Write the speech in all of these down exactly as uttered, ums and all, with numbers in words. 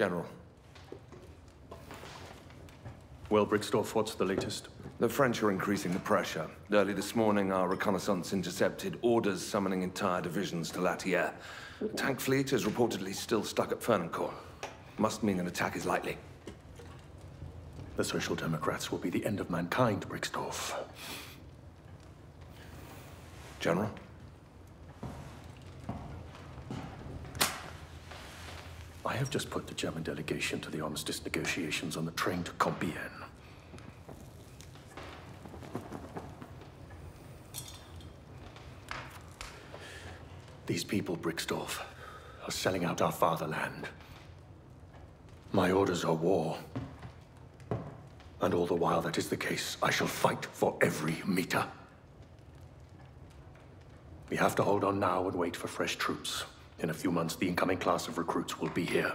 General. Well, Brixdorf, what's the latest? The French are increasing the pressure. Early this morning, our reconnaissance intercepted orders summoning entire divisions to Latier. The tank fleet is reportedly still stuck at Fernancourt. Must mean an attack is likely. The Social Democrats will be the end of mankind, Brixdorf. General? I have just put the German delegation to the armistice negotiations on the train to Compiègne. These people, Brixdorf, are selling out our fatherland. My orders are war. And all the while that is the case, I shall fight for every meter. We have to hold on now and wait for fresh troops. In a few months, the incoming class of recruits will be here.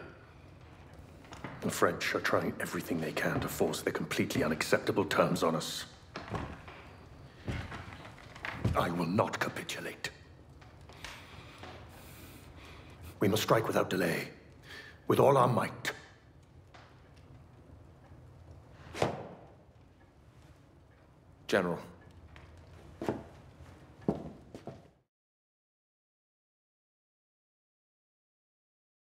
The French are trying everything they can to force their completely unacceptable terms on us. I will not capitulate. We must strike without delay, with all our might. General.